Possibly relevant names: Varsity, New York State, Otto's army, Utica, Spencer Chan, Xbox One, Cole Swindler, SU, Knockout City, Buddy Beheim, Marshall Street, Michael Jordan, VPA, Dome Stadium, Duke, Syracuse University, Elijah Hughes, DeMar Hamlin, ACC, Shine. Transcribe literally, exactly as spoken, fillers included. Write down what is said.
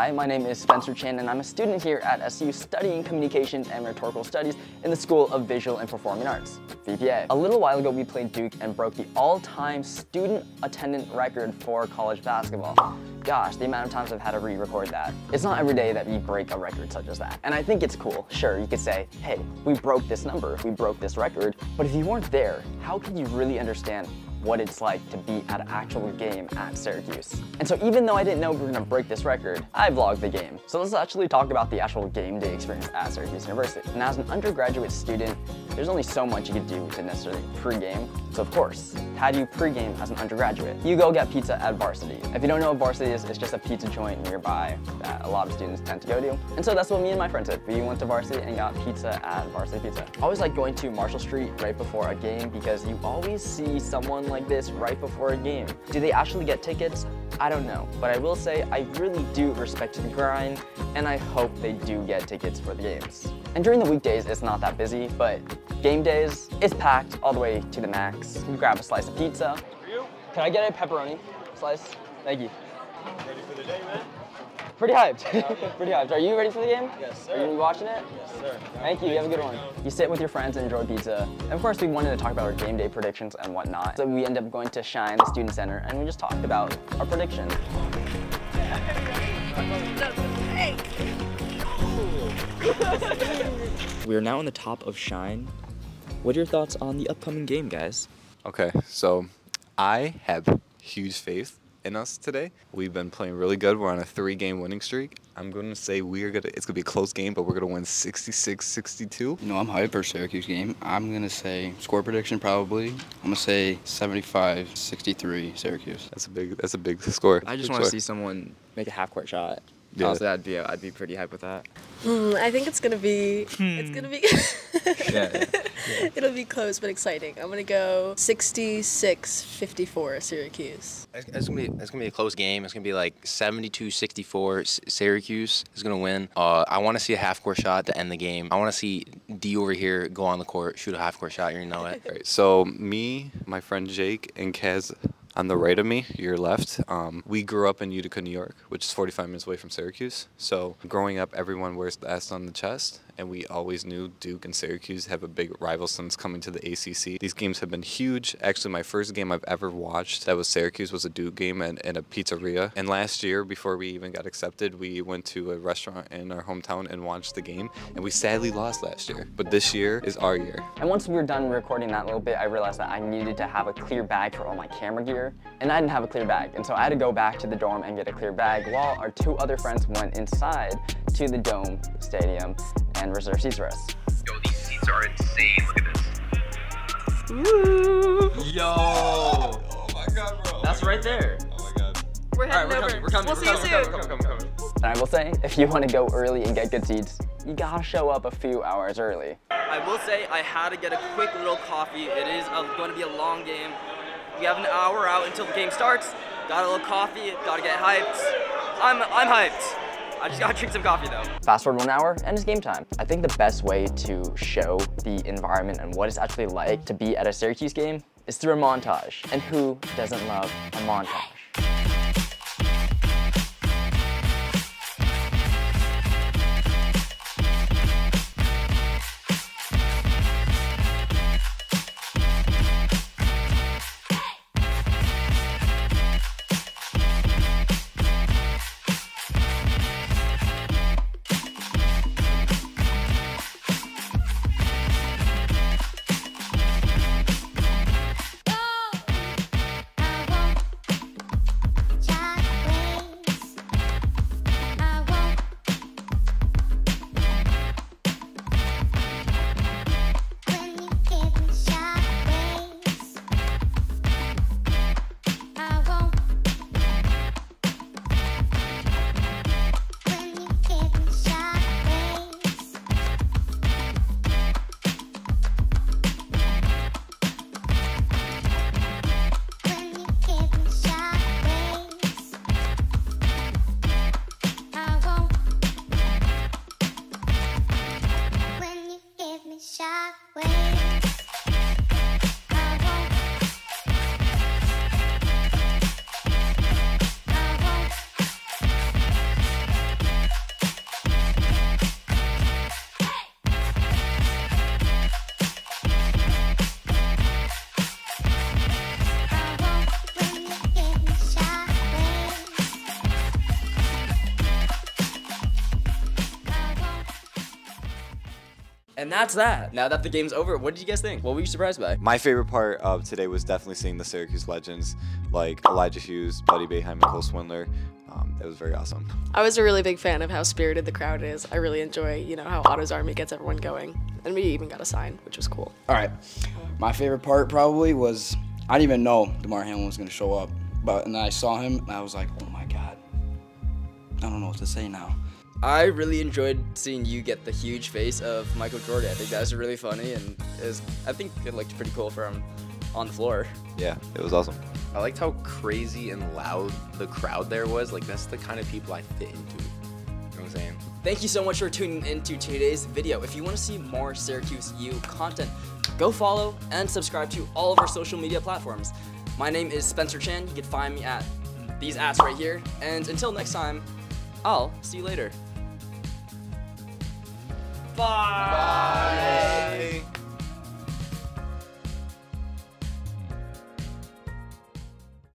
Hi, my name is Spencer Chan and I'm a student here at S U studying Communications and Rhetorical Studies in the School of Visual and Performing Arts, V P A. A little while ago we played Duke and broke the all-time student attendant record for college basketball. Gosh, the amount of times I've had to re-record that. It's not every day that we break a record such as that. And I think it's cool. Sure, you could say, hey, we broke this number, we broke this record, but if you weren't there, how could you really understand what it's like to be at an actual game at Syracuse? And so even though I didn't know we were gonna break this record, I vlogged the game. So let's actually talk about the actual game day experience at Syracuse University. And as an undergraduate student, there's only so much you can do to necessarily pregame. So of course, how do you pregame as an undergraduate? You go get pizza at Varsity. If you don't know what Varsity is, it's just a pizza joint nearby that a lot of students tend to go to. And so that's what me and my friends did. We went to Varsity and got pizza at Varsity Pizza. I always like going to Marshall Street right before a game because you always see someone like this right before a game. Do they actually get tickets? I don't know, but I will say I really do respect the grind, and I hope they do get tickets for the games. And during the weekdays, it's not that busy, but game days, it's packed all the way to the max. You grab a slice of pizza. Can I get a pepperoni slice? Thank you. Ready for the day, man? Pretty hyped. Pretty hyped. Are you ready for the game? Yes, sir. Are you watching it? Yes, sir. Thank you. You have a good one. You sit with your friends and enjoy pizza. And of course, we wanted to talk about our game day predictions and whatnot. So we ended up going to Shine, the student center, and we just talked about our predictions. We are now on the top of Shine. What are your thoughts on the upcoming game, guys? Okay, so I have huge faith in us today. We've been playing really good. We're on a three-game winning streak. I'm going to say we are going to, it's going to be a close game, but we're going to win sixty-six sixty-two. You know, I'm hyped for Syracuse game. I'm going to say score prediction probably. I'm going to say seventy-five sixty-three Syracuse. That's a big, that's a big score. I just want to see someone make a half-court shot. Yeah. Also, I'd be, I'd be pretty hyped with that. Mm, I think it's going to be, hmm. it's going to be, yeah, yeah, yeah. It'll be close but exciting. I'm going to go sixty-six fifty-four Syracuse. It's, it's going to be a close game. It's going to be like seventy-two sixty-four Syracuse is going to win. Uh, I want to see a half-court shot to end the game. I want to see D over here go on the court, shoot a half-court shot. You know it. Right, so me, my friend Jake, and Kaz on the right of me, your left, um, we grew up in Utica, New York, which is forty-five minutes away from Syracuse. So growing up, everyone wears the S on the chest, and we always knew Duke and Syracuse have a big rival since coming to the A C C. These games have been huge. Actually, my first game I've ever watched that was Syracuse was a Duke game in, in a pizzeria. And last year, before we even got accepted, we went to a restaurant in our hometown and watched the game, and we sadly lost last year. But this year is our year. And once we were done recording that little bit, I realized that I needed to have a clear bag for all my camera gear. And I didn't have a clear bag, and so I had to go back to the dorm and get a clear bag while our two other friends went inside to the Dome Stadium and reserved seats for us. Yo, these seats are insane. Look at this. Woo! Yo! Oh my god, bro. That's right there. Oh my god. We're heading over. We're coming. We'll see you soon. And I will say, if you want to go early and get good seats, you gotta show up a few hours early. I will say, I had to get a quick little coffee. It is a, going to be a long game. We have an hour out until the game starts. Got a little coffee, gotta get hyped. I'm, I'm hyped. I just gotta drink some coffee though. Fast forward one hour and it's game time. I think the best way to show the environment and what it's actually like to be at a Syracuse game is through a montage. And who doesn't love a montage? And that's that. Now that the game's over, what did you guys think? What were you surprised by? My favorite part of today was definitely seeing the Syracuse legends like Elijah Hughes, Buddy Beheim, and Cole Swindler. Um, it was very awesome. I was a really big fan of how spirited the crowd is. I really enjoy, you know, how Otto's Army gets everyone going. And we even got a sign, which was cool. All right. My favorite part probably was, I didn't even know DeMar Hamlin was going to show up. But and then I saw him, and I was like, oh, my God. I don't know what to say now. I really enjoyed seeing you get the huge face of Michael Jordan. I think that was really funny, and it was, I think it looked pretty cool for him on the floor. Yeah, it was awesome. I liked how crazy and loud the crowd there was. Like, that's the kind of people I fit into. You know what I'm saying? Thank you so much for tuning into today's video. If you want to see more Syracuse U content, go follow and subscribe to all of our social media platforms. My name is Spencer Chan. You can find me at these apps right here. And until next time, I'll see you later. Bye. Bye.